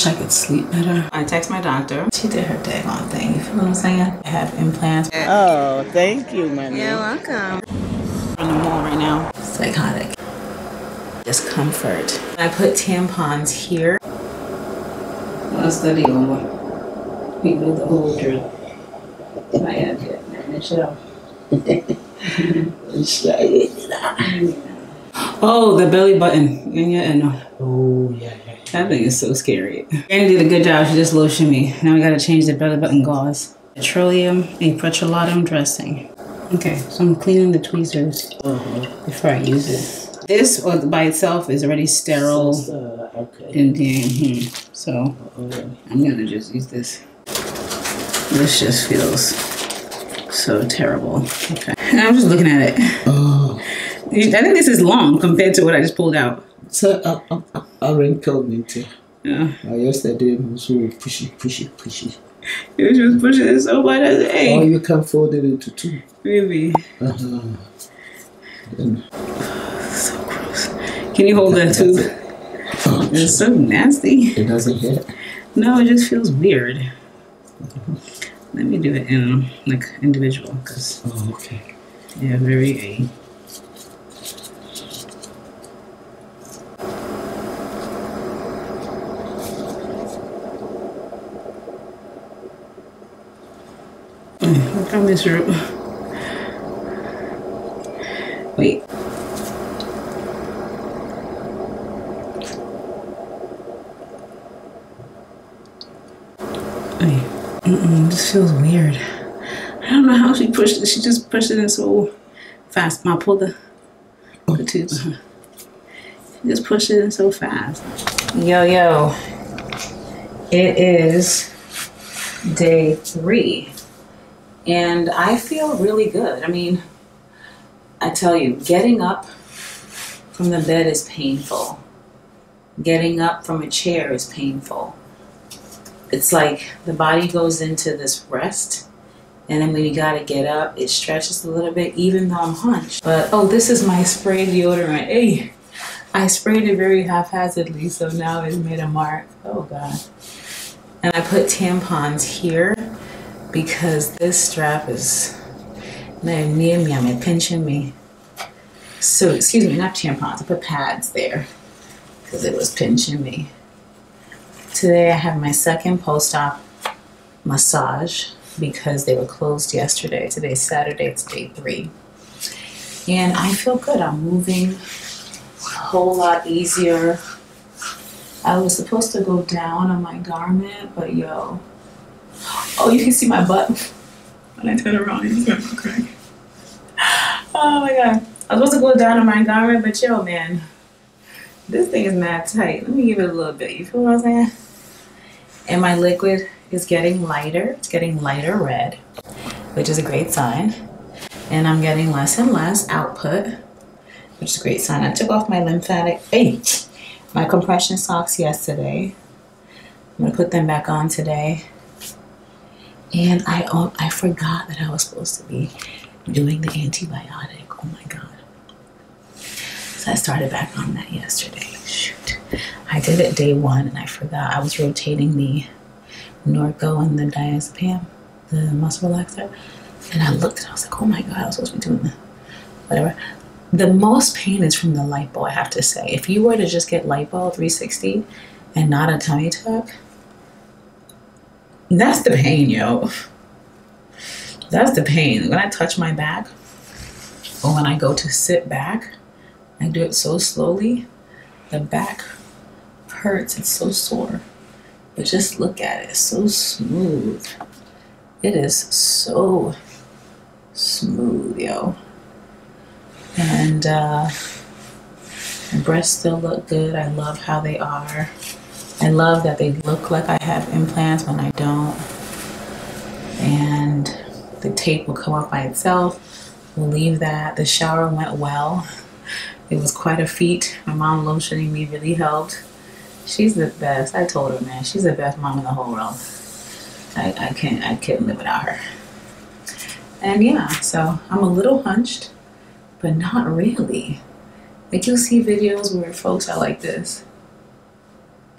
Wish I could sleep better. I text my doctor. She did her daggone thing. You feel what I'm saying? I have implants. Oh, thank you, my man. You're welcome. I'm in the mall right now. Psychotic. Discomfort. I put tampons here. That's the deal. We do the whole drill. I have to manage it all. Oh, the belly button. Yeah. Oh, yeah. That thing is so scary. Granny did a good job. She just lotioned me. Now we gotta change the belly button gauze. Petroleum and Petrolatum dressing. Okay, so I'm cleaning the tweezers before I use it. This by itself is already sterile. And then, so I'm gonna just use this. This just feels so terrible. Okay, and I'm just looking at it. I think this is long compared to what I just pulled out. So Aaron told me too. Yeah. Yesterday it was really pushy. He was just pushing it so much. Hey. Oh, you can fold it into two. Really? So gross. Can you hold that too? It's so nasty. It doesn't hurt. No, it just feels weird. Let me do it in like individual, cause okay. Yeah, very. I'm miserable. Wait. This feels weird. I don't know how she pushed it. She just pushed it in so fast. My pull the tube. She just pushed it in so fast. Yo. It is day 3. And I feel really good. I mean, I tell you, getting up from the bed is painful. Getting up from a chair is painful. It's like the body goes into this rest, and then when you gotta get up, it stretches a little bit, even though I'm hunched. But, oh, this is my spray deodorant. Hey, I sprayed it very haphazardly, so now it's made a mark. Oh, God. And I put tampons here, because this strap is near me, I'm pinching me. So, excuse me, not tampons, I put pads there because it was pinching me. Today I have my second post-op massage because they were closed yesterday. Today's Saturday, it's day 3. And I feel good, I'm moving a whole lot easier. I was supposed to go down on my garment, but yo, oh, you can see my butt. When I turn around, it's going to crack. Oh my God. I was supposed to go down on my garment, but yo, man. This thing is mad tight. Let me give it a little bit. You feel what I'm saying? And my liquid is getting lighter. It's getting lighter red, which is a great sign. And I'm getting less and less output, which is a great sign. I took off my my compression socks yesterday. I'm going to put them back on today. And I forgot that I was supposed to be doing the antibiotic. Oh my God. So I started back on that yesterday. Shoot. I did it day 1 and I forgot. I was rotating the Norco and the diazepam, the muscle relaxer. And I looked and I was like, oh my God, I was supposed to be doing the whatever. The most pain is from the lipo, I have to say. If you were to just get lipo 360 and not a tummy tuck, that's the pain, yo. That's the pain. When I touch my back, or when I go to sit back, I do it so slowly, the back hurts. It's so sore. But just look at it. It's so smooth. It is so smooth, yo. And my breasts still look good. I love how they are. I love that they look like I have implants when I don't. And the tape will come off by itself. We'll leave that. The shower went well. It was quite a feat. My mom lotioning me really helped. She's the best. I told her, man, she's the best mom in the whole world. I couldn't live without her. And yeah, so I'm a little hunched, but not really. Like, you'll see videos where folks are like this.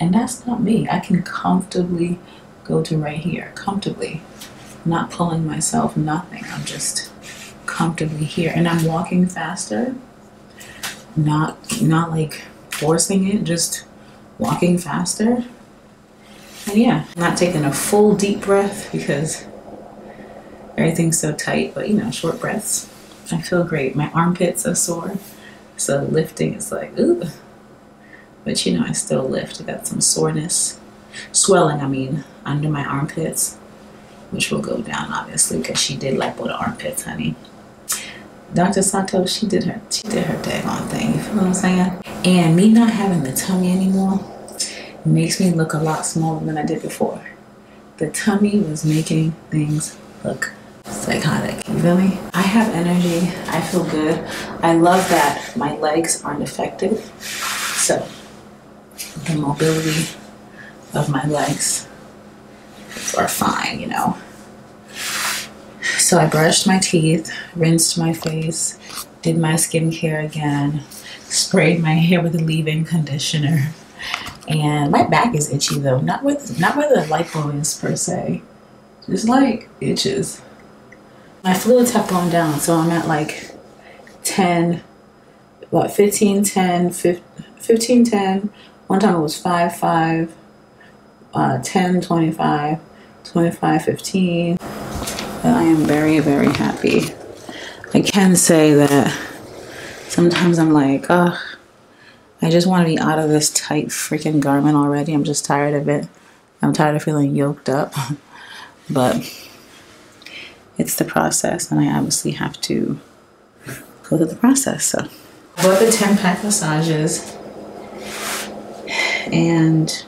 And that's not me. I can comfortably go to right here, comfortably, not pulling myself, nothing. I'm just comfortably here. And I'm walking faster, not like forcing it, just walking faster. And yeah, not taking a full deep breath because everything's so tight, but you know, short breaths. I feel great. My armpits are sore, so lifting is like, ooh. But you know, I still lift. I got some soreness, swelling, I mean, under my armpits, which will go down, obviously, because she did lipo the armpits, honey. Dr. Sato, she did her daggone thing, you feel what I'm saying? And me not having the tummy anymore makes me look a lot smaller than I did before. The tummy was making things look psychotic, you feel me? I have energy, I feel good. I love that my legs aren't affected. So the mobility of my legs are fine, you know. So I brushed my teeth, rinsed my face, did my skincare again, sprayed my hair with a leave-in conditioner. And my back is itchy though, not where the lipo is per se, just like itches. My fluids have gone down, so I'm at like 10, what, 15, 10, 15, 10. One time it was 5, 5, 10, 25, 25, 15. But I am very, very happy. I can say that sometimes I'm like, ugh, I just want to be out of this tight freaking garment already. I'm just tired of it. I'm tired of feeling yoked up. But it's the process, and I obviously have to go through the process. So I bought the 10-pack massages, and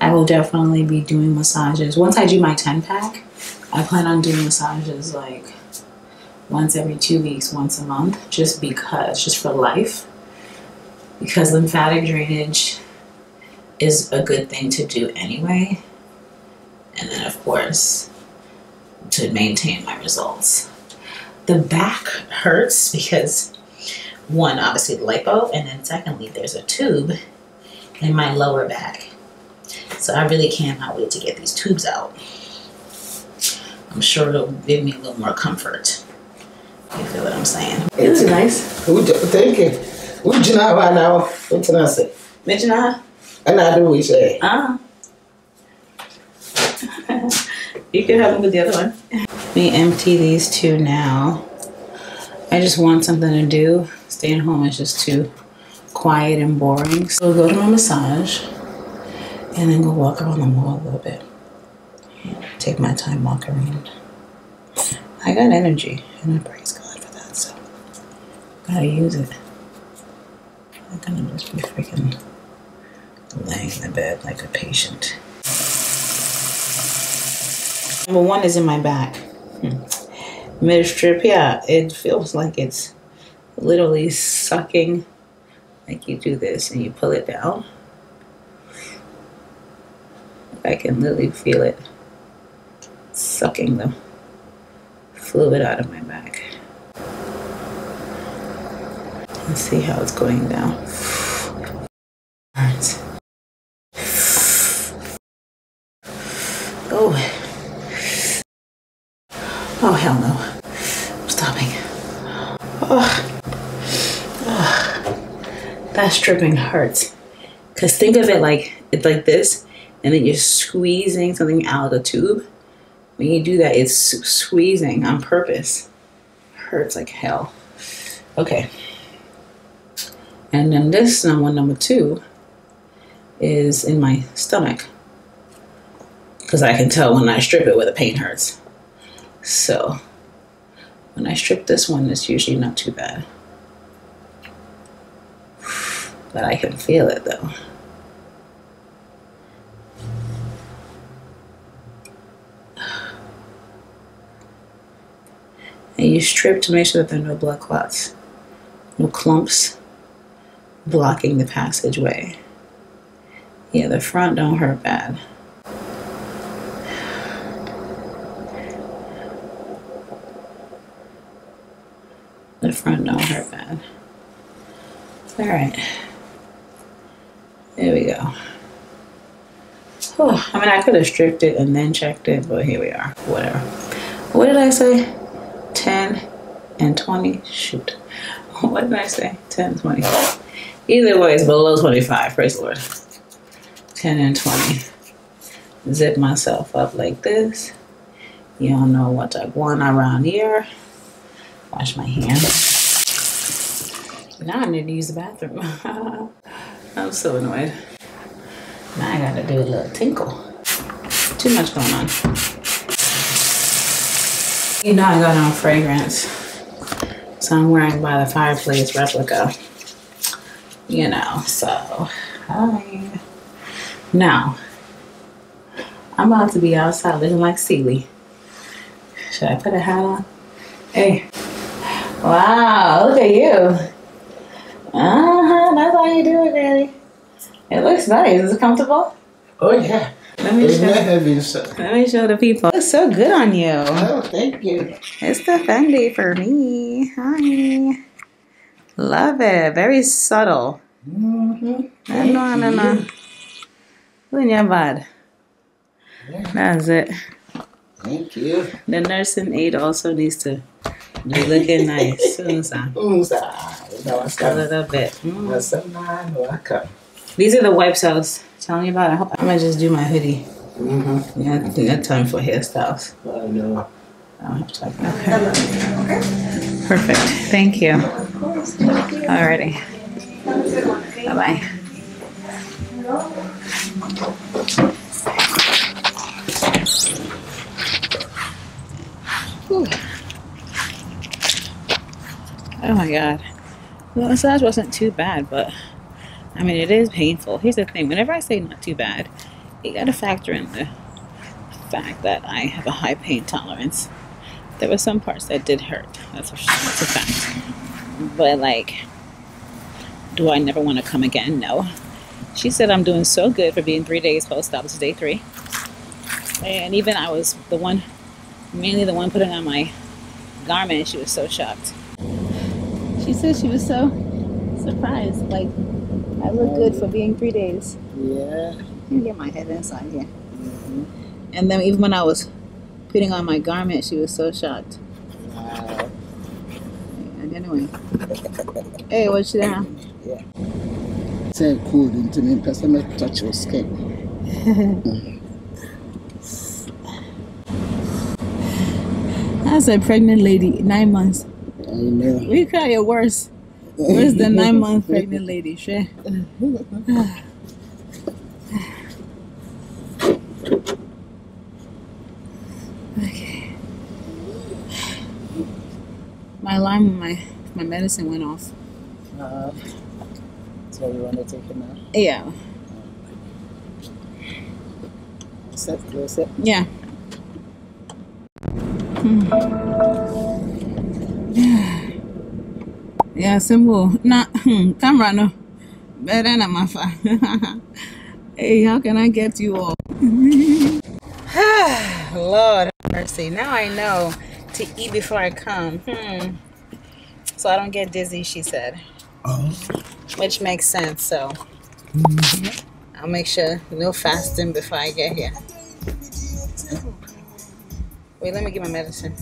I will definitely be doing massages. Once I do my 10-pack, I plan on doing massages like once every 2 weeks, once a month, just because, just for life. Because lymphatic drainage is a good thing to do anyway. And then, of course, to maintain my results. The back hurts because, one, obviously lipo, and then secondly, there's a tube in my lower back. So I really cannot wait to get these tubes out. I'm sure it'll give me a little more comfort. You feel what I'm saying? It's nice. Thank you. What you know right now? What can I say? What you know? And I do what you say. You can have them with the other one. Let me empty these two now. I just want something to do. Staying home is just too quiet and boring. So I'll go to my massage and then go walk around the mall a little bit. Take my time walking around. I got energy and I praise God for that, so gotta use it. I'm gonna just be freaking laying in the bed like a patient. Number one is in my back. Midstrip, yeah, it feels like it's literally sucking. Like you do this and you pull it down. I can literally feel it sucking the fluid out of my back. Let's see how it's going down. Oh. Oh, hell no. I'm stopping. Oh. Oh. That stripping hurts. Because think of it like, it's like this, and then you're squeezing something out of the tube. When you do that, it's squeezing on purpose. It hurts like hell. Okay. And then this number two is in my stomach. Because I can tell when I strip it where the pain hurts. So when I strip this one, it's usually not too bad. But I can feel it though. And you strip to make sure that there are no blood clots, no clumps blocking the passageway. Yeah, the front don't hurt bad. The front don't hurt bad. All right. There we go. Oh, I mean, I could have stripped it and then checked it, but here we are. Whatever. What did I say? 10 and 20? Shoot. What did I say? 10, 20. Either way, it's below 25. Praise the Lord. 10 and 20. Zip myself up like this. You don't know what I want around here. Wash my hands. Now I need to use the bathroom. I'm so annoyed. Now I gotta do a little tinkle. Too much going on. You know I got on fragrance. So I'm wearing By the Fireplace replica. You know, so hi. Now I'm about to be outside looking like Seeley. Should I put a hat on? Hey. Wow, look at you. Uh-huh, that's how you do it, Daddy. It looks nice. Is it comfortable? Oh yeah. Let me show the people. It looks so good on you. Oh, thank you. It's the Fendi for me. Hi. Love it. Very subtle. Mm-hmm. No. Put in your bud. Yeah. That's it. Thank you. The nursing aide also needs to be looking nice. A little bit. Mm. These are the wipes I was telling you about. I hope I'm gonna just do my hoodie. Mm-hmm. Yeah, I think that's time for hairstyles. Oh no. I don't have time. Okay. Perfect. Thank you. Of course. Thank you. Alrighty. Bye bye. Whew. Oh my God. Well, massage wasn't too bad, but I mean, it is painful. Here's the thing. Whenever I say not too bad, you got to factor in the fact that I have a high pain tolerance. There were some parts that did hurt. That's a fact. But like, do I never want to come again? No. She said I'm doing so good for being 3 days post-op. This is day 3. And even I was the one, mainly the one putting on my garment. And she was so shocked. She said she was so surprised. Like, I look good for being 3 days. Yeah. Let me get my head inside here. Mm-hmm. And then even when I was putting on my garment, she was so shocked. Wow. And anyway. Hey, what's she down? Yeah. It's so cool into me because I'm not touch your skin. That's a pregnant lady, 9 months. I know. We cry your worse. Where's the 9-month pregnant lady? Sure. Okay. My alarm and my medicine went off. So you want to take it now? Yeah. Close it. Yeah. Yeah, simple. Nah, camera no. Better than my fa. Hey, how can I get you all? Lord have mercy. Now I know to eat before I come. So I don't get dizzy, she said. Oh. Which makes sense, so. Mm-hmm. I'll make sure no fasting before I get here. Wait, let me get my medicine.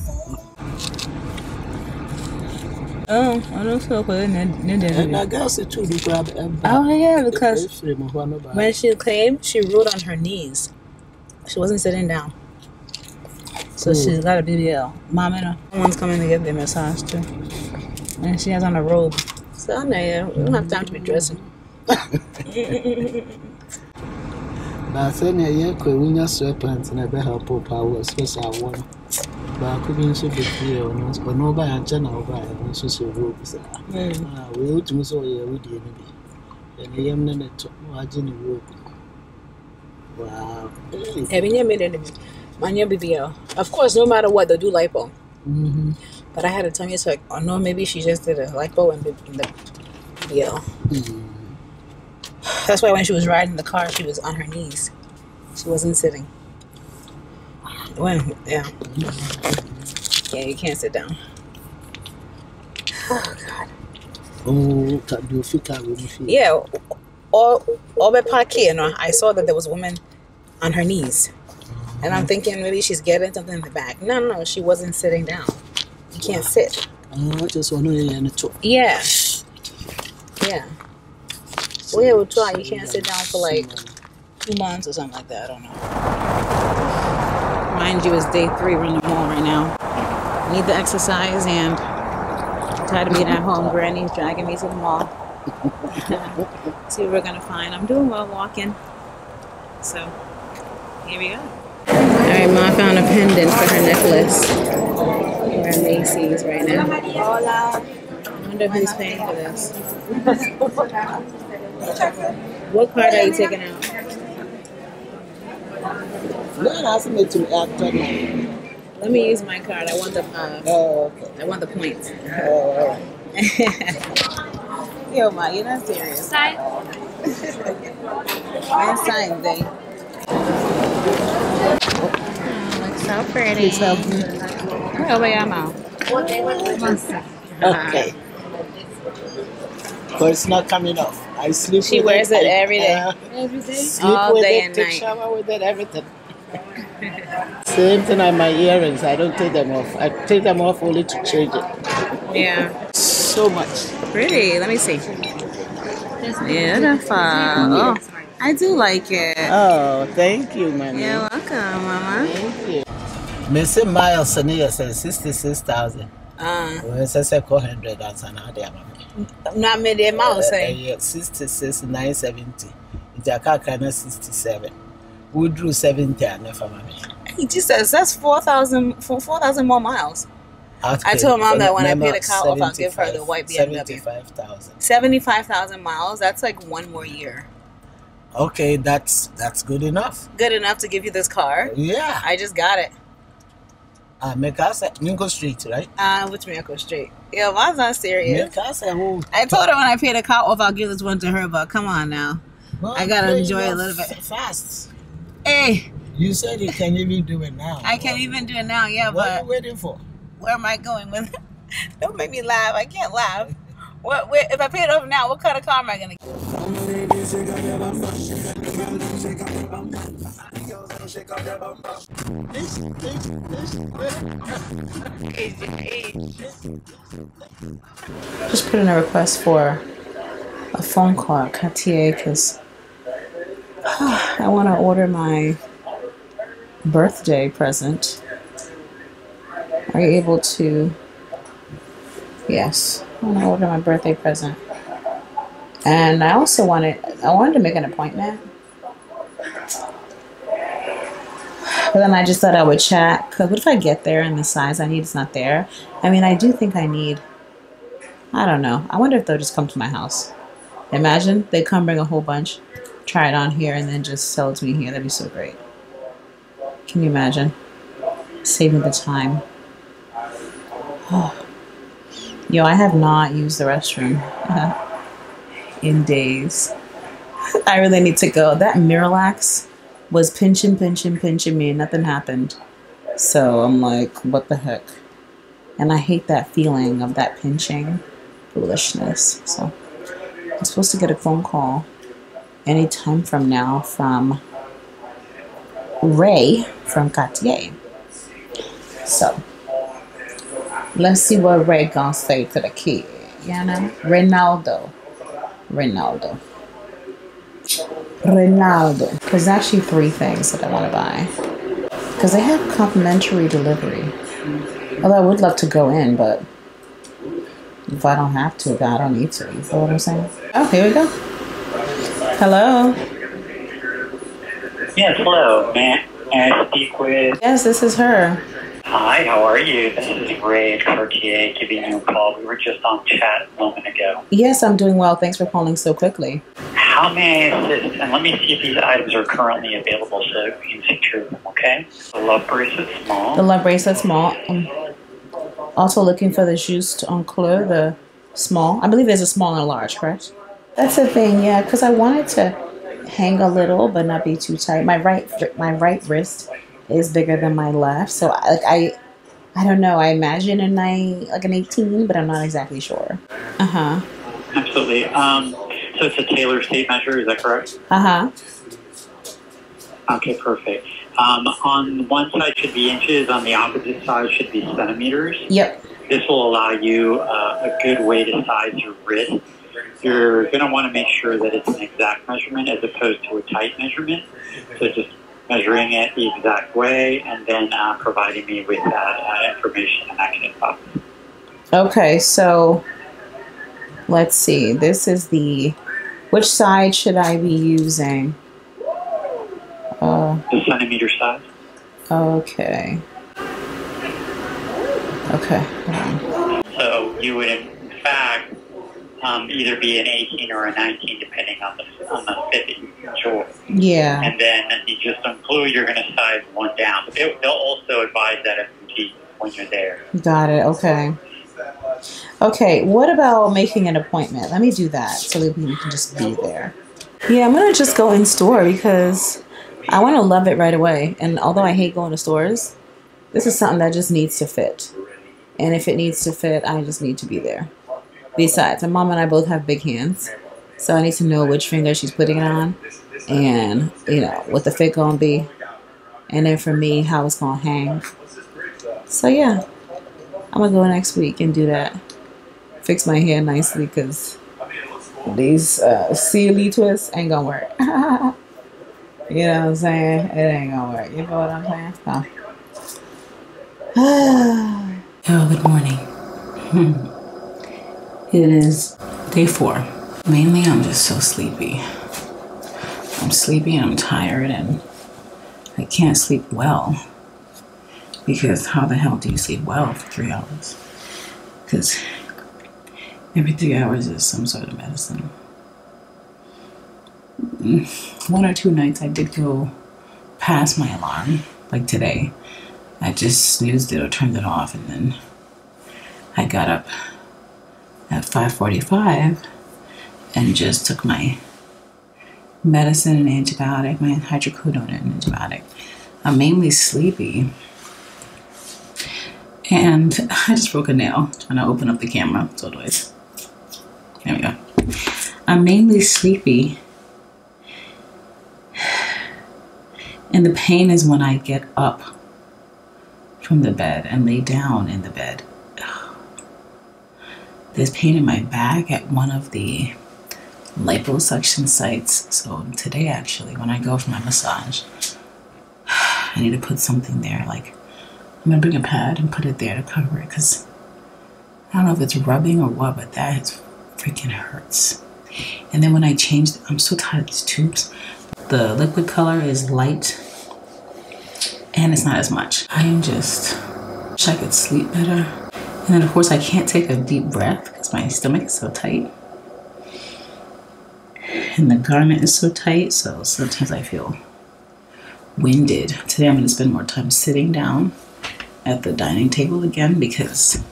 Oh, I don't feel good. And I guess it too. Oh yeah, because when she came, she rolled on her knees. She wasn't sitting down, so she's got a BBL. Mom and her. Someone's coming to get their massage too, and she has on a robe. So I know we don't have time to be dressing. Now, Sonia, you could win your sweatpants and never help power, especially one. But I couldn't see the fear almost, but no by a channel by a nonsense rope. We ought to miss all your woody enemy. And I am not a margin rope. Wow. Having your minute, man, your BBL. Of course, no matter what, they do lipo. Mm-hmm. But I had to tell you, it's like, oh no, maybe she just did a lipo and the BBL. Mm-hmm. That's why when she was riding the car, she was on her knees, she wasn't sitting. Well, yeah. Yeah, you can't sit down. Oh, God. Oh, yeah, all by Cartier, you know, I saw that there was a woman on her knees. And I'm thinking maybe she's getting something in the back. No, no, she wasn't sitting down. You can't sit. Yeah. Yeah. Well, yeah, we'll try. You can't sit down for like 2 months or something like that. I don't know. Mind you, it's day 3. We're in the mall right now. Need the exercise and I'm tired of being at home. Granny's dragging me to the mall. See what we're going to find. I'm doing well walking. So, here we go. Alright, Ma found a pendant for her necklace. We're at Macy's right now. I wonder who's paying for this. What part are you taking out? Let me use my card. I want the I want the points. Oh, alright. Yo, Ma, you're not serious. Sign. I'm signing thing. So pretty. Over your mouth. Okay. But it's not coming off. I sleep she with wears it every day. Every day? Sleep all with day it, and take night. Shower with it, everything. Same thing on my earrings. I don't take them off. I take them off only to change it. Yeah. So much. Pretty. Let me see. Beautiful. Oh, I do like it. Oh, thank you, Mama. You're welcome, Mama. Thank you. Missing miles and years says 66,000. Well, says 400 and some other. Not many miles, say 66,970. It's a car kind of 67. We drew 70 and never money. Hey, Jesus, that's 4,000 more miles. Okay. I told Mom that when I pay the car off, I'll give her the white BMW. 75,000. 75,000 miles. That's like one more year. Okay, that's good enough. Good enough to give you this car? Yeah. I just got it. Mekasa, Minko Street, right? Which Minko Street? Yeah, mine's not serious. I told her when I paid the car off, I'll give this one to her, but come on now. Well, I gotta enjoy a little bit. Fast. Hey. You said you can't even do it now. I can't even do it now, yeah, but... What are you waiting for? Where am I going with it? Don't make me laugh. I can't laugh. What, if I pay it off now, what kind of car am I gonna get? Just put in a request for a phone call at Cartier because I want to order my birthday present. Are you able to? Yes, I want to order my birthday present. And I also wanted to make an appointment. But then I just thought I would chat. Because what if I get there and the size I need is not there? I mean, I do think I need... I don't know. I wonder if they'll just come to my house. Imagine they come bring a whole bunch, try it on here, and then just sell it to me here. That'd be so great. Can you imagine? Saving the time. Oh. Yo, I have not used the restroom. In days. I really need to go. That Miralax was pinching me and nothing happened. So I'm like, what the heck? And I hate that feeling of that pinching foolishness. So I'm supposed to get a phone call anytime from now from Ray from Cartier. So let's see what Ray gonna say to the kid. You know? Ronaldo. There's actually 3 things that I want to buy because they have complimentary delivery. Although I would love to go in, but if I don't have to, I don't need to. You feel what I'm saying? Oh, here we go. Hello. Yes, hello. May I speak with? Yes, this is her. Hi, how are you? This is Ray at Cartier giving you a call. We were just on chat a moment ago. Yes, I'm doing well. Thanks for calling so quickly. How may I assist? And let me see if these items are currently available so that we can secure them, okay? The love bracelet's small. The love bracelet's small. I'm also looking for the Juste Enclos, the small. I believe there's a small and a large, correct? That's the thing, yeah, because I wanted to hang a little but not be too tight. My right wrist is bigger than my left, so I don't know. I imagine like an 18, but I'm not exactly sure. Absolutely. So it's a Taylor's tape measure, is that correct? Uh-huh. Okay, perfect. On one side should be inches, on the opposite side should be centimeters. Yep. This will allow you a good way to size your wrist. You're going to want to make sure that it's an exact measurement as opposed to a tight measurement. So just measuring it the exact way and then providing me with that information and I can advise. Okay, so let's see. This is the, which side should I be using? The centimeter side. Okay. Okay. So you would, in fact, either be an 18 or a 19, depending on the fit that you enjoy. Yeah. And then you just unglue, you're going to size one down. But they'll also advise that when you're there. Got it. Okay. Okay. What about making an appointment? Let me do that so that we can just be there. Yeah, I'm going to just go in store because I want to love it right away. And although I hate going to stores, this is something that just needs to fit. And if it needs to fit, I just need to be there. Besides, my mom and I both have big hands. So I need to know which finger she's putting it on and, you know, what the fit going to be. And then for me, how it's going to hang. So, yeah, I'm going to go next week and do that. Fix my hair nicely because these silly twists ain't going to work. You know what I'm saying? It ain't gonna work. You know what I'm saying? Oh, oh, good morning. It is day 4. Mainly, I'm just so sleepy. I'm sleepy and I'm tired and I can't sleep well. Because how the hell do you sleep well for 3 hours? Because every 3 hours is some sort of medicine. One or two nights I did go past my alarm, like today. I just snoozed it or turned it off, and then I got up at 5:45 and just took my medicine and antibiotic, my hydrocodone and antibiotic. I'm mainly sleepy, and I just broke a nail trying to open up the camera. So do it. There we go. I'm mainly sleepy. And the pain is when I get up from the bed and lay down in the bed. There's pain in my back at one of the liposuction sites. So today, actually, when I go for my massage, I need to put something there. Like, I'm going to bring a pad and put it there to cover it. Because I don't know if it's rubbing or what, but that is freaking hurts. And then when I change, I'm so tired of these tubes. The liquid color is light and it's not as much. I am just, wish I could sleep better. And then of course I can't take a deep breath because my stomach is so tight. And the garment is so tight, so sometimes I feel winded. Today I'm gonna spend more time sitting down at the dining table again because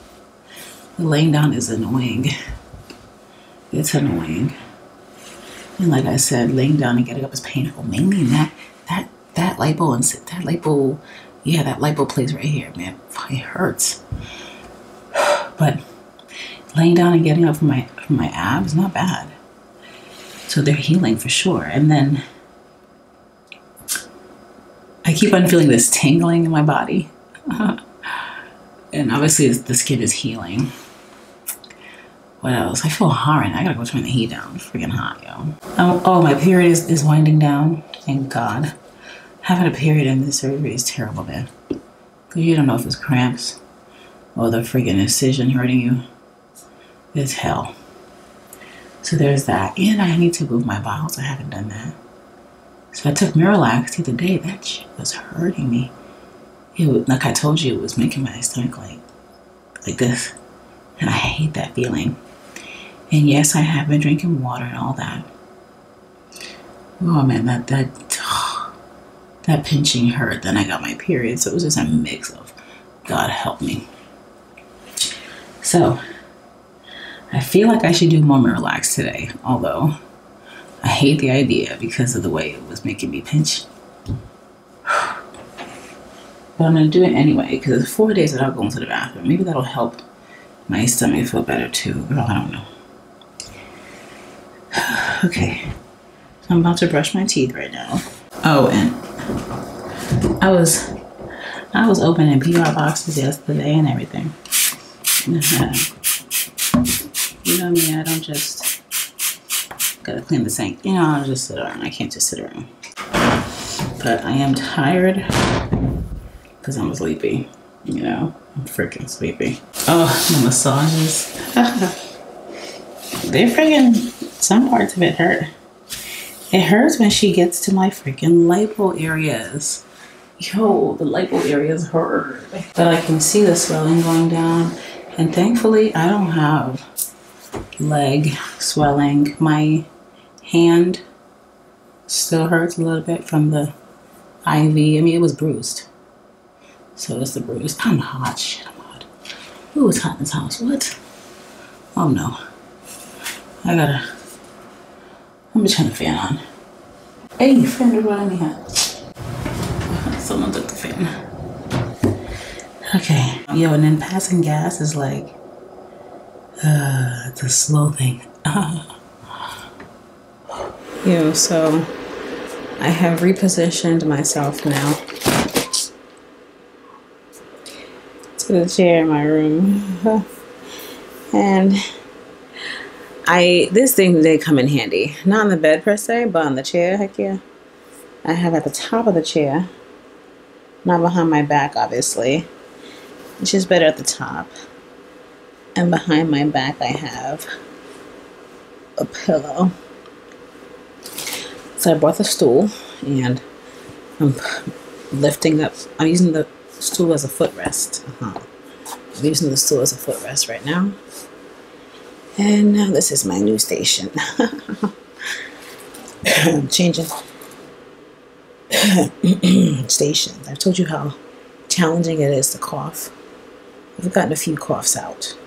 laying down is annoying. It's annoying. And like I said, laying down and getting up is painful. Mainly that lipo and sit, that lipo plays right here, man. It hurts. But laying down and getting up from my abs, not bad. So they're healing for sure. And then I keep on feeling this tingling in my body, and obviously the skin is healing. What else? I feel hot and I gotta go turn the heat down. It's freaking hot, yo. Oh, my period is winding down. Thank God. Having a period in this surgery is terrible, man. Because you don't know if it's cramps or the freaking incision hurting you. It's hell. So there's that. And I need to move my bowels. I haven't done that. So I took Miralax the other day. That shit was hurting me. It was, like I told you, it was making my stomach like this. And I hate that feeling. And yes, I have been drinking water and all that. Oh man, that pinching hurt. Then I got my period, so it was just a mix of God help me. So I feel like I should do more Miralax today, although I hate the idea because of the way it was making me pinch. But I'm gonna do it anyway because it's 4 days without going to the bathroom. Maybe that'll help my stomach feel better too. Girl, I don't know. Okay, so I'm about to brush my teeth right now. Oh, and I was opening PR boxes yesterday and everything. You know me, I don't just gotta clean the sink. You know, I don't just sit around. I can't just sit around. But I am tired because I'm sleepy. You know, I'm freaking sleepy. Oh, the massages. They're freaking, some parts of it hurt. It hurts when she gets to my freaking lipo areas. Yo, the lipo areas hurt. But I can see the swelling going down. And thankfully, I don't have leg swelling. My hand still hurts a little bit from the IV. I mean, it was bruised. So it's the bruise. I'm hot. Shit, I'm hot. Ooh, it's hot in this house. What? Oh, no. I'm just trying to fan on. Hey, fan is running hot. Someone took the fan. Okay. Yo, and then passing gas is like, it's a slow thing. Yo, so I have repositioned myself now to the chair in my room. And this thing, they come in handy. Not on the bed per se, but on the chair, heck yeah. I have at the top of the chair, not behind my back obviously, which is better at the top. And behind my back I have a pillow. So I brought the stool and I'm lifting up, I'm using the stool as a footrest. I'm using the stool as a footrest right now. And now this is my new station. I'm changing stations. I've told you how challenging it is to cough. I've gotten a few coughs out,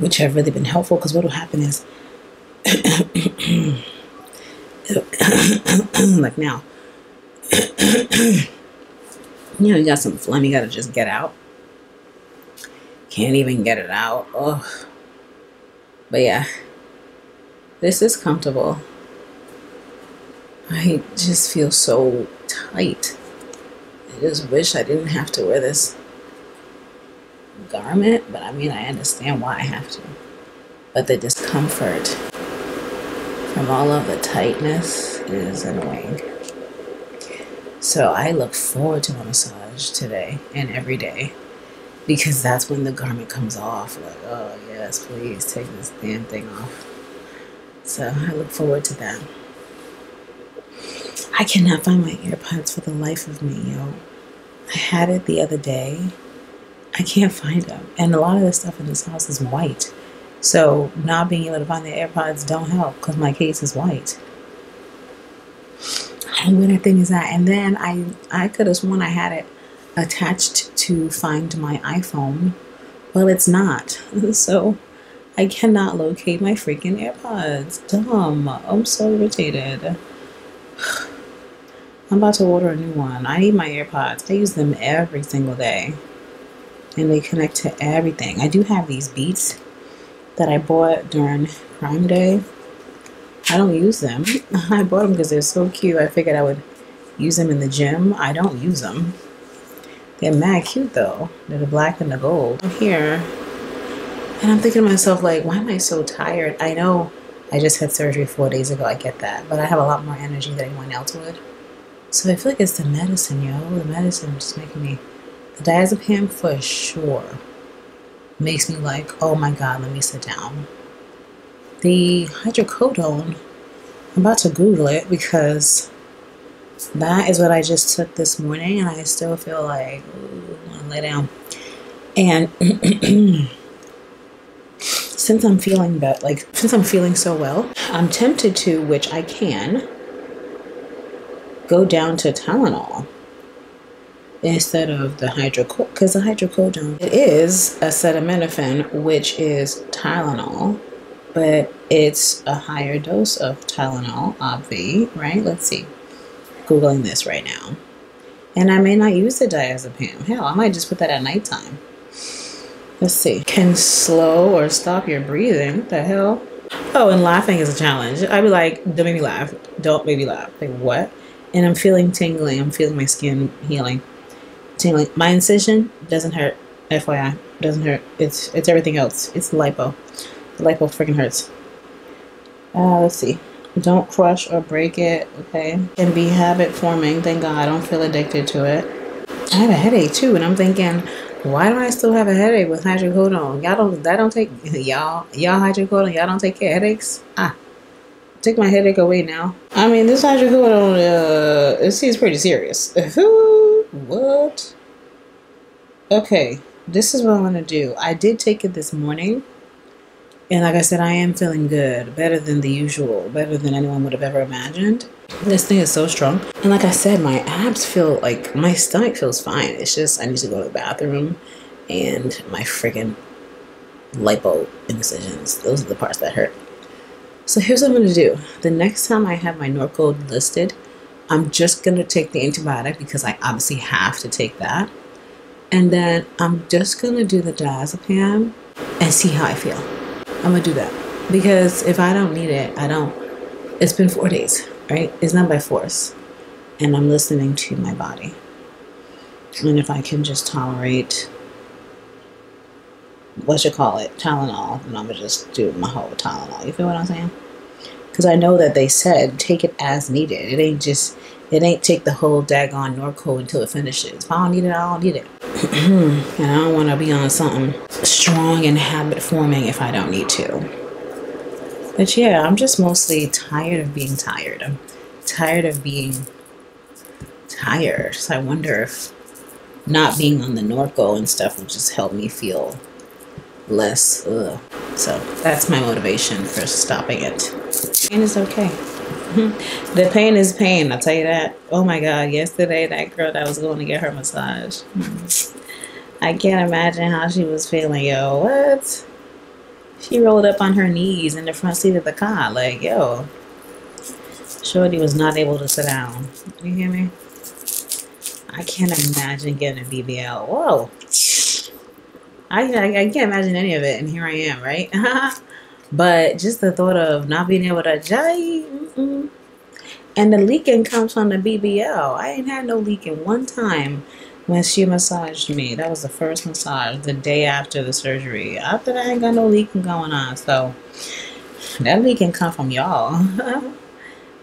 which have really been helpful because what will happen is, like now, you know, you got some phlegm, you gotta just get out. Can't even get it out. Ugh. But yeah, this is comfortable. I just feel so tight. I just wish I didn't have to wear this garment, but I mean, I understand why I have to. But the discomfort from all of the tightness is annoying. So I look forward to my massage today and every day, because that's when the garment comes off. Like, oh yes, please take this damn thing off. So I look forward to that. I cannot find my AirPods for the life of me, yo. I had it the other day. I can't find them. And a lot of the stuff in this house is white. So not being able to find the AirPods don't help because my case is white. I don't know where that thing is at. And then I could have sworn I had it attached to find my iPhone. Well, it's not. So I cannot locate my freaking AirPods. Dumb. I'm so irritated. I'm about to order a new one. I need my AirPods. I use them every single day. And they connect to everything. I do have these Beats that I bought during Prime Day. I don't use them. I bought them because they're so cute. I figured I would use them in the gym. I don't use them. They're mad cute though. They're the black and the gold. I'm here and I'm thinking to myself, like, why am I so tired? I know I just had surgery 4 days ago. I get that. But I have a lot more energy than anyone else would. So I feel like it's the medicine, yo. The medicine is just making me... The diazepam for sure makes me like, oh my God, let me sit down. The hydrocodone, I'm about to Google it because that is what I just took this morning and I still feel like, ooh, I want to lay down. And since I'm feeling better, like since I'm feeling so well, I'm tempted to, which I can, go down to Tylenol instead of the hydrocodone, because the hydrocodone, it is acetaminophen, which is Tylenol, but it's a higher dose of Tylenol, obvi, right? Let's see. Googling this right now. And I may not use the diazepam. Hell, I might just put that at nighttime. Let's see. Can slow or stop your breathing. What the hell? Oh, and laughing is a challenge. I'd be like, don't make me laugh. Don't make me laugh. Like, what? And I'm feeling tingling. I'm feeling my skin healing. Tingling. My incision doesn't hurt. FYI. Doesn't hurt. It's everything else. It's lipo. The lipo freaking hurts. Let's see. Don't crush or break it, okay? Can be habit forming. Thank God I don't feel addicted to it. I had a headache too, and I'm thinking, why do I still have a headache with hydrocodone? Y'all hydrocodone, y'all don't take care of headaches? Ah, take my headache away now. I mean, this hydrocodone, it seems pretty serious. What? Okay, this is what I'm gonna do. I did take it this morning. And like I said, I am feeling good, better than the usual, better than anyone would have ever imagined. This thing is so strong. And like I said, my abs feel like, my stomach feels fine. It's just, I need to go to the bathroom and my friggin' lipo incisions. Those are the parts that hurt. So here's what I'm going to do. The next time I have my Norco listed, I'm just going to take the antibiotic because I obviously have to take that. And then I'm just going to do the diazepam and see how I feel. I'm gonna do that because if I don't need it, I don't. It's been 4 days, right? It's not by force, and I'm listening to my body. And if I can just tolerate, Tylenol, then I'm gonna just do my whole Tylenol. You feel what I'm saying? Because I know that they said take it as needed. It ain't take the whole daggone Norco until it finishes. If I don't need it, I don't need it. And I don't want to be on something strong and habit forming if I don't need to. But yeah, I'm just mostly tired of being tired. I'm tired of being tired. So I wonder if not being on the Norco and stuff will just help me feel less ugh. So that's my motivation for stopping it. Pain is okay. The pain is pain, I'll tell you that. Oh my God, yesterday that girl that was going to get her massage. I can't imagine how she was feeling, yo, what? She rolled up on her knees in the front seat of the car, like, yo. Shorty was not able to sit down. You hear me? I can't imagine getting a BBL, whoa. I can't imagine any of it, and here I am, right? But just the thought of not being able to jive, and the leaking comes from the BBL. I ain't had no leaking one time when she massaged me. That was the first massage, the day after the surgery. After that, I ain't got no leaking going on. So that leaking come from y'all.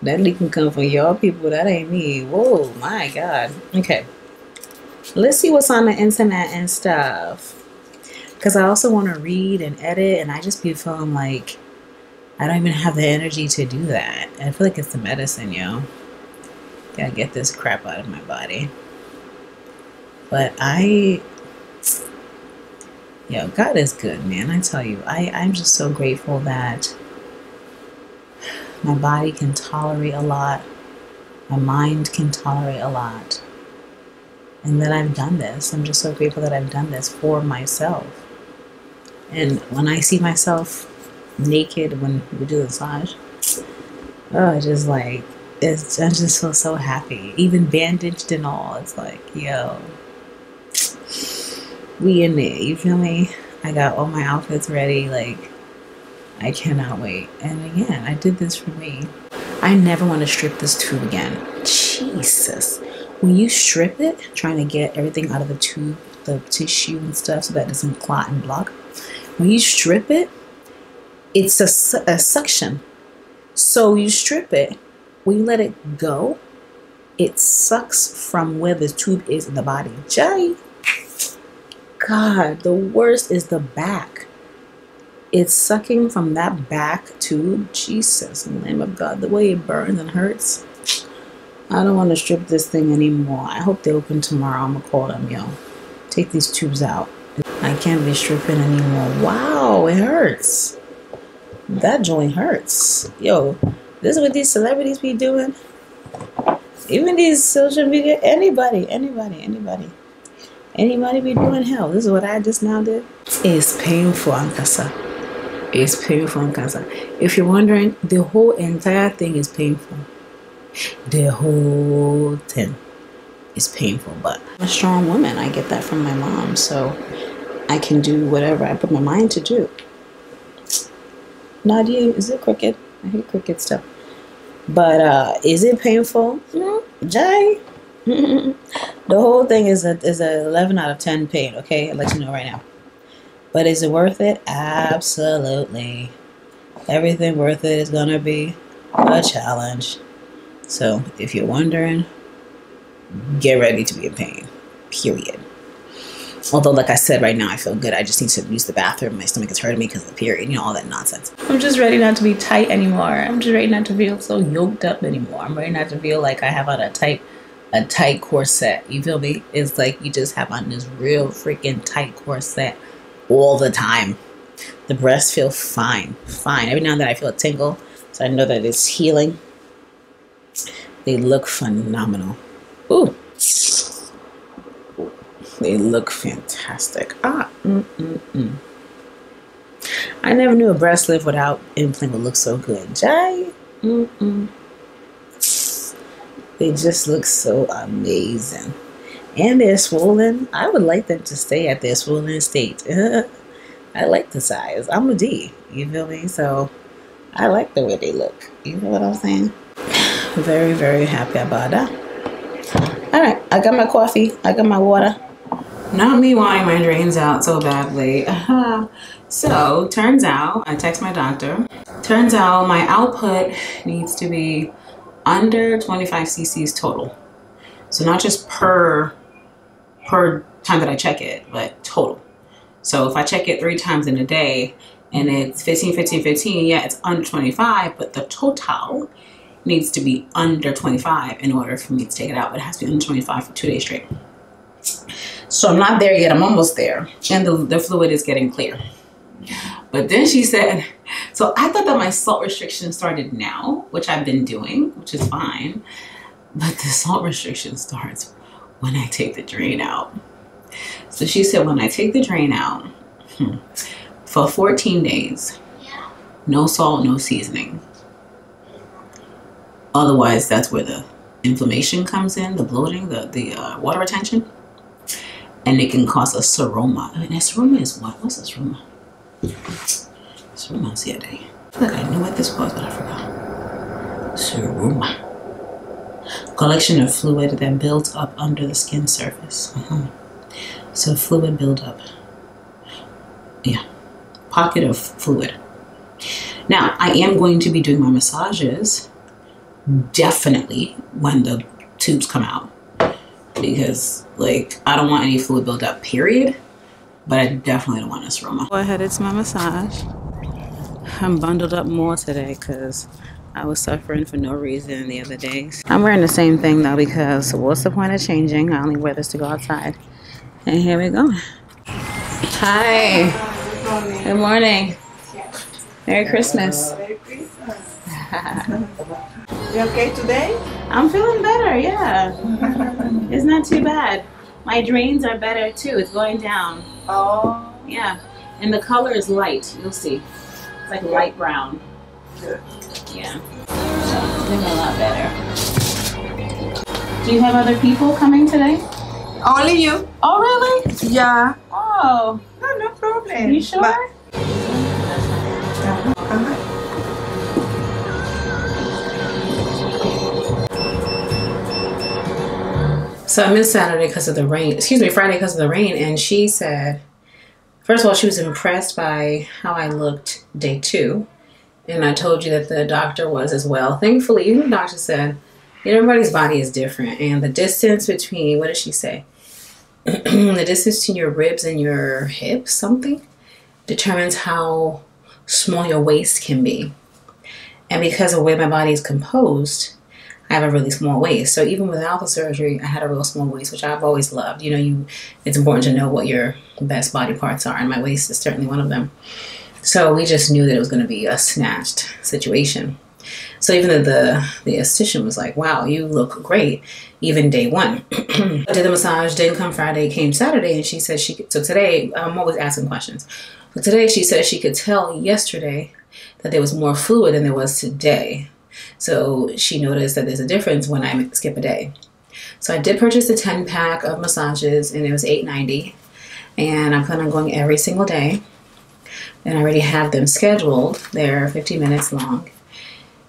That leaking come from y'all people. That ain't me. Whoa, my God. Okay, let's see what's on the internet and stuff. Because I also want to read and edit, and I just be feeling like I don't even have the energy to do that. And I feel like it's the medicine, yo. Gotta get this crap out of my body. But yo, God is good, man. I tell you, I'm just so grateful that my body can tolerate a lot. My mind can tolerate a lot. And that I've done this. I'm just so grateful that I've done this for myself. And when I see myself naked when we do the massage, oh, I just feel so happy. Even bandaged and all, it's like, yo, we in there, you feel me? I got all my outfits ready, like, I cannot wait. And again, I did this for me. I never want to strip this tube again. Jesus. When you strip it, trying to get everything out of the tube, the tissue and stuff so that doesn't clot and block. When you strip it, it's a suction. So you strip it, when you let it go, it sucks from where the tube is in the body. Jay, God, the worst is the back. It's sucking from that back tube. Jesus, in the name of God, the way it burns and hurts. I don't want to strip this thing anymore. I hope they open tomorrow. I'm gonna call them, yo. Take these tubes out. I can't be stripping anymore. Wow, it hurts. That joint hurts. Yo, this is what these celebrities be doing. Even these social media, anybody be doing hell. This is what I just now did. It's painful, Ankasa. It's painful, Ankasa. If you're wondering, the whole entire thing is painful. The whole thing. It's painful, but I'm a strong woman. I get that from my mom, so I can do whatever I put my mind to do. Not you. Is it crooked? I hate crooked stuff. But is it painful? No, Jay. The whole thing is a 11 out of 10 pain. Okay, I'll let you know right now. But is it worth it? Absolutely. Everything worth it is gonna be a challenge. So if you're wondering, get ready to be in pain. Period. Although, like I said, right now I feel good. I just need to use the bathroom. My stomach is hurting me because of the period, you know, all that nonsense. I'm just ready not to be tight anymore. I'm just ready not to feel so yoked up anymore. I'm ready not to feel like I have on a tight corset. You feel me? It's like you just have on this real freaking tight corset all the time. The breasts feel fine, fine. Every now and then I feel a tingle, so I know that it's healing. They look phenomenal. Ooh. They look fantastic. I never knew a breast lift without implant would look so good. Jai. They just look so amazing. And they're swollen. I would like them to stay at their swollen state. I like the size. I'm a D. You feel me? So I like the way they look. You know what I'm saying? Very, very happy about that. Alright, I got my coffee. I got my water. Not me wanting my drains out so badly. So, turns out, I text my doctor. Turns out my output needs to be under 25 cc's total. So not just per time that I check it, but total. So if I check it 3 times in a day and it's 15, 15, 15, yeah, it's under 25, but the total needs to be under 25 in order for me to take it out, but it has to be under 25 for 2 days straight. So I'm not there yet, I'm almost there. And the fluid is getting clear. But then she said, so I thought that my salt restriction started now, which I've been doing, which is fine. But the salt restriction starts when I take the drain out. So she said, when I take the drain out for 14 days, no salt, no seasoning. Otherwise, that's where the inflammation comes in, the bloating, the water retention. And it can cause a seroma. And a seroma is what? What's a seroma? Seroma is the other day. I feel like I knew what this was, but I forgot. Seroma. Collection of fluid that builds up under the skin surface. So fluid buildup. Yeah. Pocket of fluid. Now, I am going to be doing my massages definitely when the tubes come out, because like I don't want any fluid buildup, period, but I definitely don't want a seroma. Go ahead, it's my massage. I'm bundled up more today because I was suffering for no reason the other day. I'm wearing the same thing though, because what's the point of changing? I only wear this to go outside. And here we go. Hi. Good morning. Merry Christmas. Merry Christmas. You okay today? I'm feeling better, yeah. It's not too bad. My drains are better too. It's going down. Oh. Yeah. And the color is light. You'll see. It's like light brown. Good. Yeah. So it's doing a lot better. Do you have other people coming today? Only you. Oh, really? Yeah. Oh. No, no problem. You sure? So I missed Saturday because of the rain, excuse me, Friday because of the rain, and she said, first of all, she was impressed by how I looked day 2, and I told you that the doctor was as well. Thankfully, even the doctor said, you know, everybody's body is different, and the distance between, what did she say? The distance between your ribs and your hips, something, determines how small your waist can be. And because of the way my body is composed, I have a really small waist. So even without the surgery, I had a real small waist, which I've always loved. You know, it's important to know what your best body parts are, and my waist is certainly one of them. So we just knew that it was going to be a snatched situation. So even though the esthetician was like, wow, you look great, even day 1. I did the massage, didn't come Friday, came Saturday, and she said she could, so today, I'm always asking questions. But today she said she could tell yesterday that there was more fluid than there was today. So she noticed that there's a difference when I skip a day. So I did purchase a 10-pack of massages, and it was $8.90. And I plan on going every single day. and I already have them scheduled. They're 50 minutes long.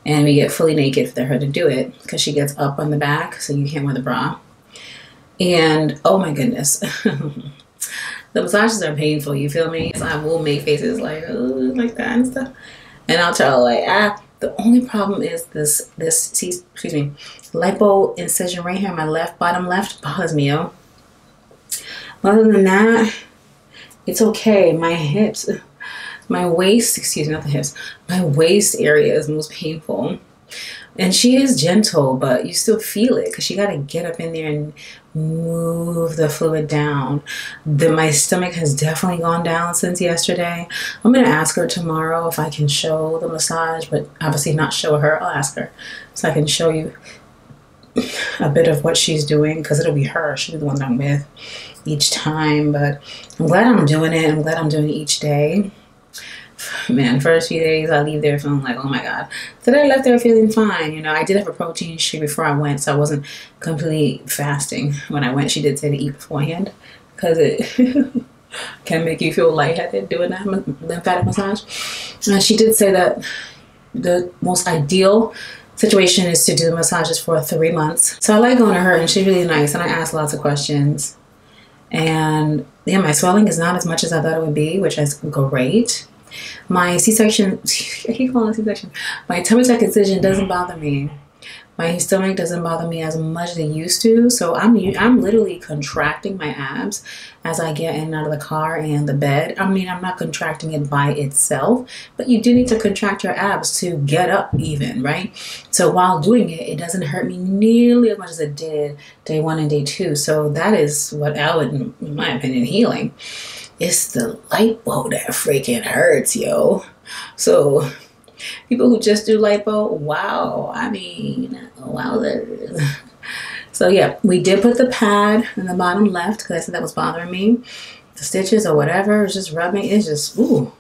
And we get fully naked for her to do it because she gets up on the back, so you can't wear the bra. And oh my goodness, the massages are painful, you feel me? So I will make faces like that and stuff. And I'll tell her like, the only problem is this excuse me, lipo incision right here on my left, bottom left, bothers me, yo. Other than that, it's okay. My hips, my waist, excuse me, not the hips, my waist area is most painful. And she is gentle, but you still feel it because she got to get up in there and move the fluid down. My stomach has definitely gone down since yesterday. I'm going to ask her tomorrow if I can show the massage, but obviously not show her. I'll ask her so I can show you a bit of what she's doing because it'll be her. She'll be the one that I'm with each time, but I'm glad I'm doing it. I'm glad I'm doing it each day. Man, first few days I leave there feeling like, oh my God. Today I left there feeling fine. You know, I did have a protein shake before I went, so I wasn't completely fasting when I went. She did say to eat beforehand because it can make you feel lightheaded doing that lymphatic massage. And she did say that the most ideal situation is to do massages for 3 months. So I like going to her, and she's really nice, and I ask lots of questions. And yeah, my swelling is not as much as I thought it would be, which is great. My C-section, I keep calling it C-section, my tummy tuck incision doesn't bother me. My stomach doesn't bother me as much as it used to, so I'm literally contracting my abs as I get in and out of the car and the bed. I mean, I'm not contracting it by itself, but you do need to contract your abs to get up even, right? So while doing it, it doesn't hurt me nearly as much as it did day 1 and day 2. So that is what I would, in my opinion, healing. It's the lipo that freaking hurts, yo. So people who just do lipo, wow, I mean, wowzers. So yeah, we did put the pad in the bottom left because I said that was bothering me. The stitches or whatever, it's just rubbing, it's just, ooh,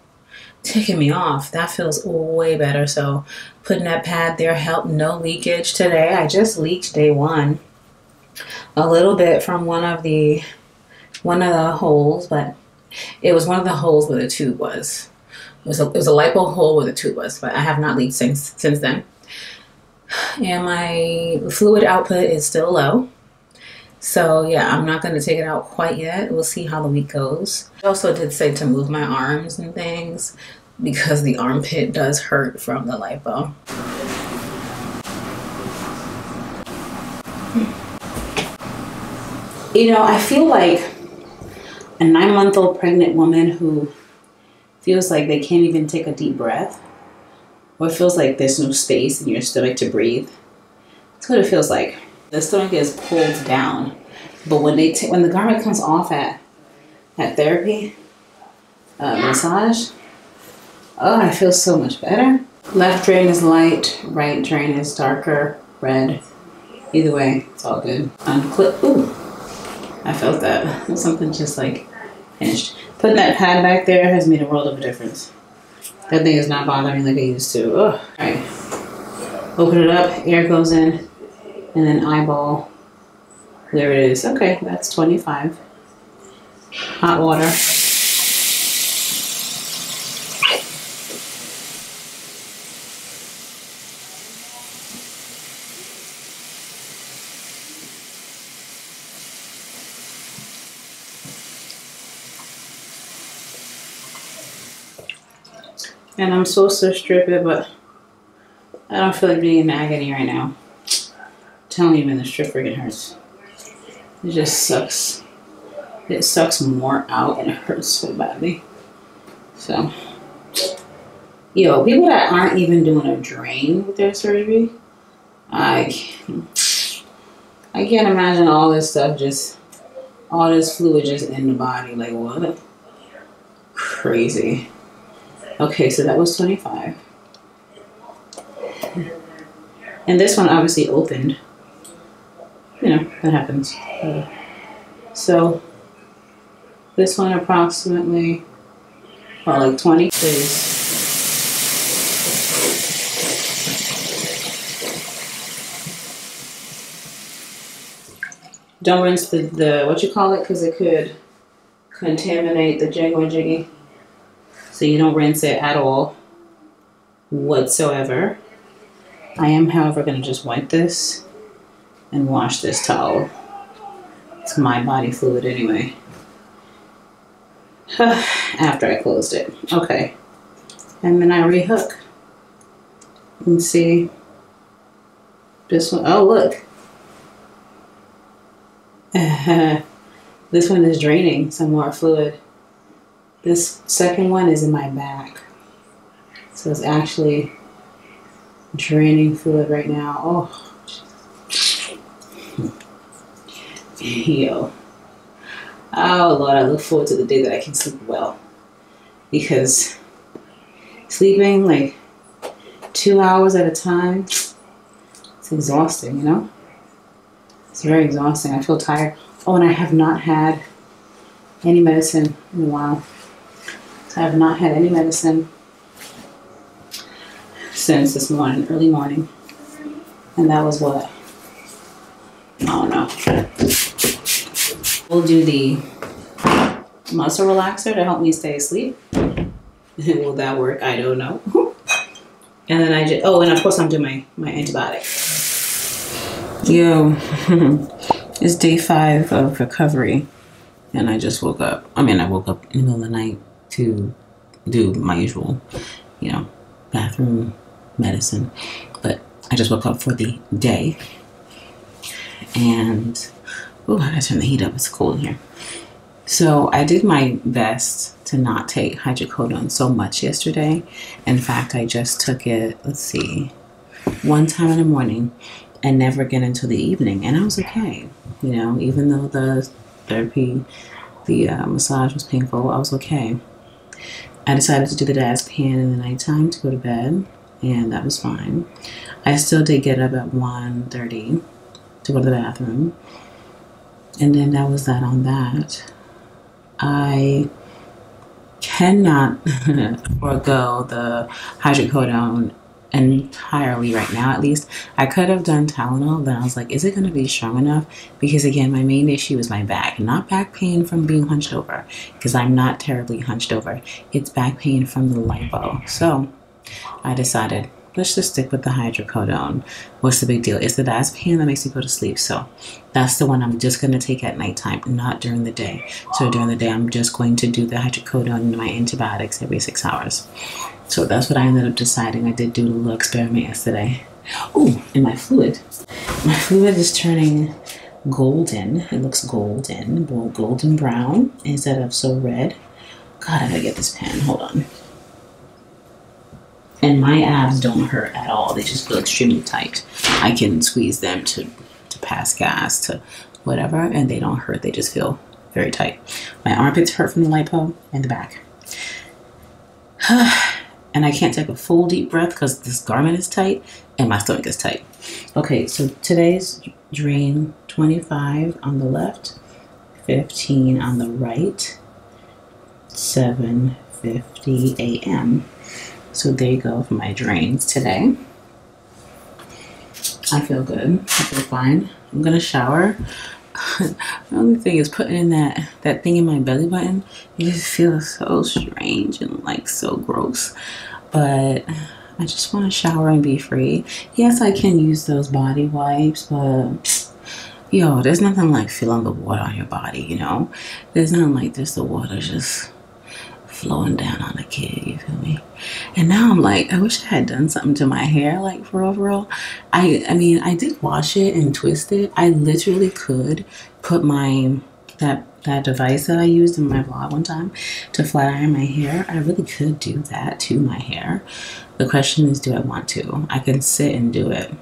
ticking me off. That feels way better. So putting that pad there helped. No leakage today. I just leaked day 1 a little bit from one of the holes, but it was one of the holes where the tube was. It was a lipo hole where the tube was, but I have not leaked since then. And my fluid output is still low. So yeah, I'm not going to take it out quite yet. We'll see how the week goes. I also did say to move my arms and things because the armpit does hurt from the lipo. You know, I feel like a 9-month-old pregnant woman who feels like they can't even take a deep breath, or it feels like there's no space in your stomach to breathe. That's what it feels like. The stomach is pulled down, but when the garment comes off at therapy, massage, oh, I feel so much better. Left drain is light, right drain is darker, red. Either way, it's all good. Unclip, ooh. I felt that. Something just like pinched. Putting that pad back there has made a world of a difference. That thing is not bothering like I used to. Ugh. All right. Open it up, air goes in, and then eyeball. There it is. Okay, that's 25. Hot water. And I'm supposed to strip it, but I don't feel like being in agony right now. I'm telling you, man, the strip freaking hurts. It just sucks. It sucks more out, and it hurts so badly. So, yo, people that aren't even doing a drain with their surgery, I can't imagine all this stuff just, all this fluid just in the body. Like, what? Crazy. Okay, so that was 25. And this one obviously opened. You know, that happens. So this one approximately, well, like 20 is. Don't rinse the what you call it, because it could contaminate the jiggy. so you don't rinse it at all whatsoever. I am, however, going to just wipe this and wash this towel. It's my body fluid anyway. After I closed it. Okay. And then I rehook. Let's see. This one, oh look. This one is draining some more fluid. This second one is in my back. So it's actually draining fluid right now. Oh. Yo. Oh Lord, I look forward to the day that I can sleep well. Because sleeping like 2 hours at a time, it's exhausting, you know? It's very exhausting. I feel tired. Oh, and I have not had any medicine in a while. So I have not had any medicine since this morning, early morning. And that was what? I don't know. We'll do the muscle relaxer to help me stay asleep. Will that work? I don't know. And then I just, oh, and of course I'm doing my antibiotic. Yo, it's day 5 of recovery. And I just woke up. I mean, I woke up in the middle of the night to do my usual, you know, bathroom medicine. But I just woke up for the day. And, oh, I gotta turn the heat up. It's cold in here. So I did my best to not take hydrocodone so much yesterday. In fact, I just took it, let's see, 1 time in the morning and never again until the evening. And I was okay, you know, even though the therapy, the massage was painful, I was okay. I decided to do the diazepam in the nighttime to go to bed, and that was fine. I still did get up at 1:30 to go to the bathroom, and then that was that on that. I cannot forego the hydrocodone entirely right now, at least. I could have done Tylenol, but I was like, is it going to be strong enough? Because again, my main issue is my back. Not back pain from being hunched over, because I'm not terribly hunched over. It's back pain from the lipo. So I decided, let's just stick with the hydrocodone. What's the big deal? It's the diazepam that makes me go to sleep. So that's the one I'm just going to take at nighttime, not during the day. So during the day, I'm just going to do the hydrocodone and my antibiotics every 6 hours. So that's what I ended up deciding. I did do a little experiment yesterday. Oh, and my fluid. My fluid is turning golden. It looks golden, golden brown instead of so red. God, I gotta get this pen. Hold on. And my abs don't hurt at all. They just feel extremely tight. I can squeeze them to pass gas, to whatever, and they don't hurt. They just feel very tight. My armpits hurt from the lipo and the back. And I can't take a full deep breath because this garment is tight and my stomach is tight. Okay, so today's drain, 25 on the left, 15 on the right, 7:50 a.m. So there you go for my drains today. I feel good. I feel fine. I'm gonna shower. The only thing is putting in that thing in my belly button. It just feels so strange and like so gross. But I just want to shower and be free. Yes, I can use those body wipes, but yo, there's nothing like feeling the water on your body, you know? There's nothing like this, the water just flowing down on a kid, you feel me? And now I'm like, I wish I had done something to my hair, like for real, for real. I mean, I did wash it and twist it. I literally could put my that device that I used in my vlog one time to flat iron my hair. I really could do that to my hair. The question is, do I want to? I can sit and do it.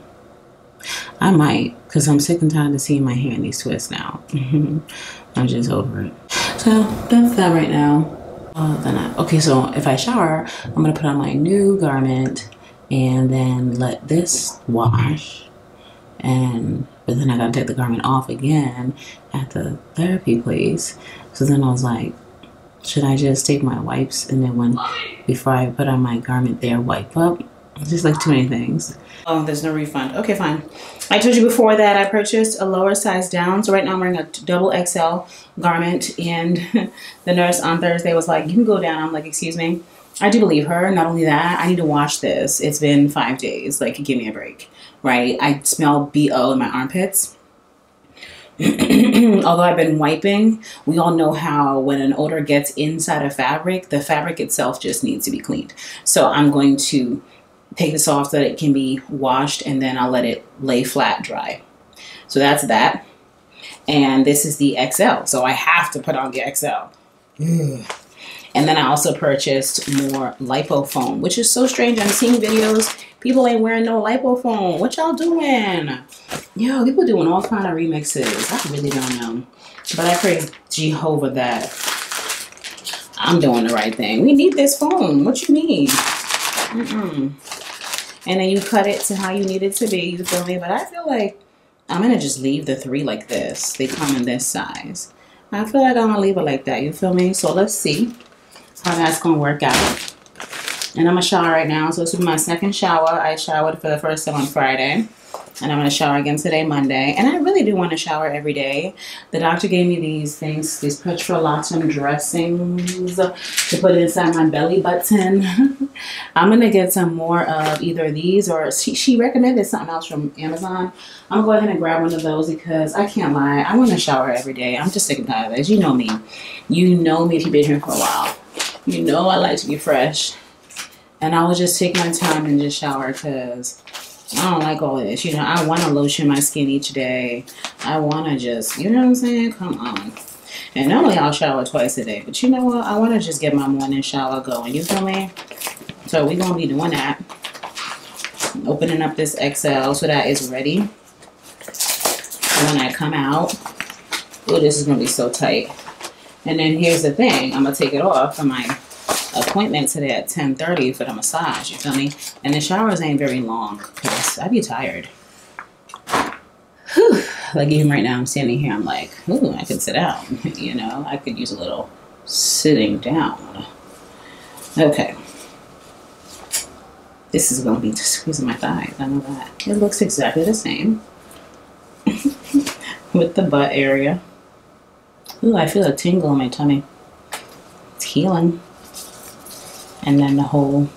I might, because I'm sick and tired of seeing my hair in these twists now. I'm just over it. So that's that right now. Okay, so if I shower, I'm going to put on my new garment and then let this wash. But then I got to take the garment off again at the therapy place. So then I was like, should I just take my wipes and then before I put on my garment there, wipe up? It's just like too many things. Oh, there's no refund. Okay, fine. I told you before that I purchased a lower size down. So right now I'm wearing a double XL garment, and the nurse on Thursday was like, you can go down. I'm like, excuse me. I do believe her. Not only that, I need to wash this. It's been 5 days. Like, give me a break, right? I smell BO in my armpits. Although I've been wiping, we all know how when an odor gets inside a fabric, the fabric itself just needs to be cleaned. So I'm going to take this off so that it can be washed, and then I'll let it lay flat dry. So that's that. And this is the XL. So I have to put on the XL. Ugh. And then I also purchased more lipo foam, which is so strange. I'm seeing videos. People ain't wearing no lipo foam. What y'all doing? Yo, people doing all kind of remixes. I really don't know. But I pray Jehovah that I'm doing the right thing. We need this foam. What you mean? And then you cut it to how you need it to be. You feel me? But I feel like I'm going to just leave the three like this. They come in this size. I feel like I'm going to leave it like that. You feel me? So let's see how that's going to work out. And I'm going to shower right now. So this is my second shower. I showered for the first time on Friday. And I'm going to shower again today, Monday. And I really do want to shower every day. The doctor gave me these things, these Petrolatum dressings to put inside my belly button. I'm going to get some more of either these, or she recommended something else from Amazon. I'm going to go ahead and grab one of those because I can't lie. I want to shower every day. I'm just sick and tired of it. You know me. You know me if you've been here for a while. You know I like to be fresh. And I will just take my time and just shower because I don't like all this. You know, I want to lotion my skin each day. I want to just, you know what I'm saying? Come on. And normally I'll shower twice a day. But you know what? I want to just get my morning shower going. You feel me? So we're going to be doing that. I'm opening up this XL so that it's ready. And when I come out, oh, this is going to be so tight. And then here's the thing. I'm going to take it off for my appointment today at 10:30 for the massage, you feel me? And the showers ain't very long because I be tired. Whew. Like even right now I'm standing here, I'm like, ooh, I could sit down, you know, I could use a little sitting down. Okay, this is gonna be squeezing my thighs. I know that. It looks exactly the same with the butt area. Ooh, I feel a tingle in my tummy. It's healing. And then the whole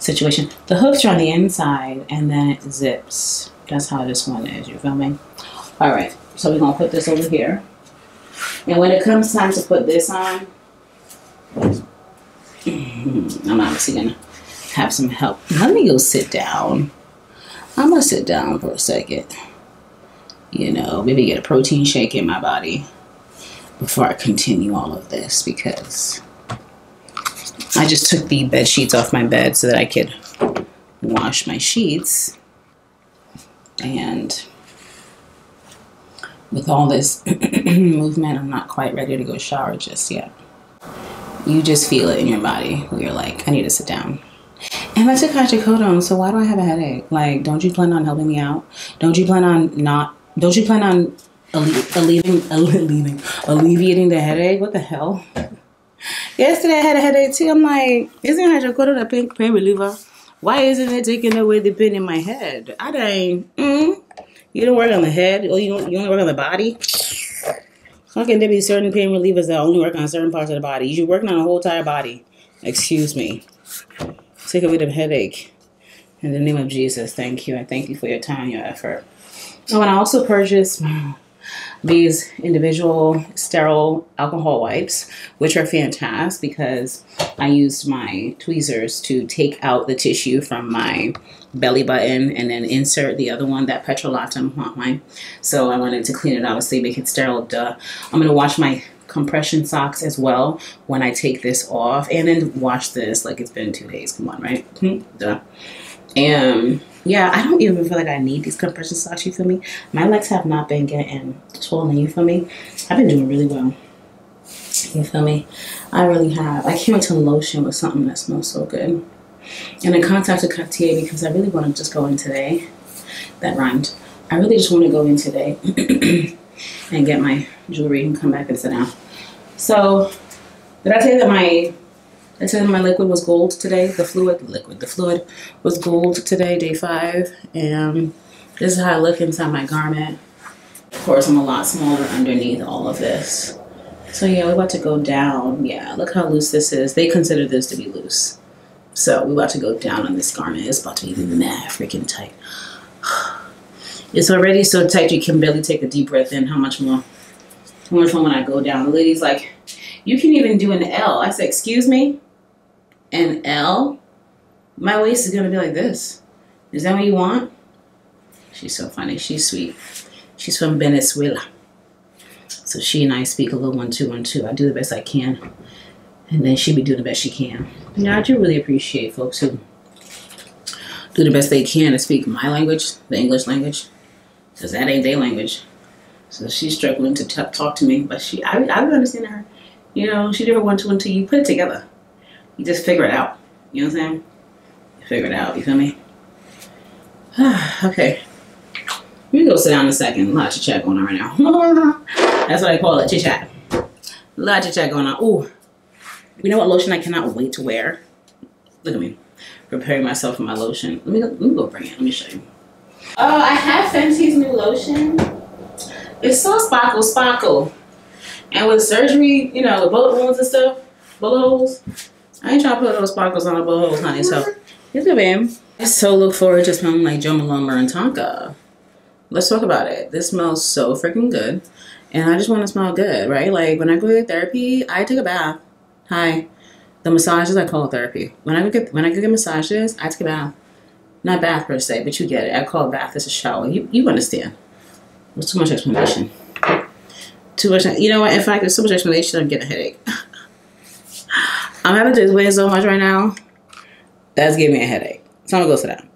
situation. The hooks are on the inside and then it zips. That's how this one is, you feel me? All right, so we're gonna put this over here. And when it comes time to put this on, I'm obviously gonna have some help. Let me go sit down. I'm gonna sit down for a second. You know, maybe get a protein shake in my body before I continue all of this because I just took the bed sheets off my bed so that I could wash my sheets. And with all this movement, I'm not quite ready to go shower just yet. You just feel it in your body where you're like, I need to sit down. And I took hydrocodone, so why do I have a headache? Like, don't you plan on helping me out? Don't you plan on alleviating the headache? What the hell? Yesterday I had a headache too. I'm like, isn't hydrocodone a pain reliever? Why isn't it taking away the pain in my head? I don't. You don't work on the head, or you only work on the body. How can there be certain pain relievers that only work on certain parts of the body? You're working on the whole entire body. Excuse me. Take away the headache. In the name of Jesus, thank you. I thank you for your time, your effort. Oh, and I also purchased these individual sterile alcohol wipes, which are fantastic because I used my tweezers to take out the tissue from my belly button and then insert the other one, that Petrolatum hotline. So I wanted to clean it, obviously, make it sterile, duh. I'm gonna wash my compression socks as well when I take this off, and then wash this like it's been 2 days, come on, right? Duh. And yeah, I don't even feel like I need these compression socks, you feel me? My legs have not been getting swollen, you feel me? I've been doing really well, you feel me? I really have. I came into lotion with something that smells so good. And I contacted Cartier because I really want to just go in today. That rhymed. I really just want to go in today and get my jewelry and come back and sit down. So, did I tell you that my... I said my liquid was gold today, the fluid was gold today, day 5, and this is how I look inside my garment. Of course, I'm a lot smaller underneath all of this, So yeah, we're about to go down. Yeah, look how loose this is. They consider this to be loose. So we're about to go down on this garment. It's about to be mad freaking tight. It's already so tight you can barely take a deep breath in. How much more? How much more when I go down? The lady's like, you can even do an L. I said, excuse me? An L? My waist is going to be like this. Is that what you want? She's so funny. She's sweet. She's from Venezuela. So she and I speak a little 1-2-1-2. I do the best I can. And then she be doing the best she can. Yeah, I do really appreciate folks who do the best they can to speak my language, the English language, because that ain't their language. So she's struggling to talk to me, but I don't understand her. You know, she did her 1-2-1-2. You put it together. You just figure it out. You know what I'm saying? You figure it out. You feel me? Okay. We can go sit down in a second. A lot of chit-chat going on right now. That's what I call it, chit-chat. A lot of chit-chat going on. Ooh. You know what lotion I cannot wait to wear? Look at me. Preparing myself for my lotion. Let me go bring it. Let me show you. Oh, I have Fenty's new lotion. It's so sparkle, sparkle. And with surgery, you know, the bullet wounds and stuff, bullet holes. I ain't trying to put those sparkles on the bullet holes, honey. So, here's the bam. I so look forward to smelling like Jo Malone and Tonka. Let's talk about it. This smells so freaking good. And I just want to smell good, right? Like, when I go to therapy, I take a bath. Hi. The massages, I call it therapy. When I go get massages, I take a bath. Not bath per se, but you get it. I call a bath as a shower. You understand. There's too much explanation. Too much. You know what? In fact, there's so much explanation, I'm getting a headache. I'm having to weigh so much right now. That's giving me a headache. So I'm going to go sit down.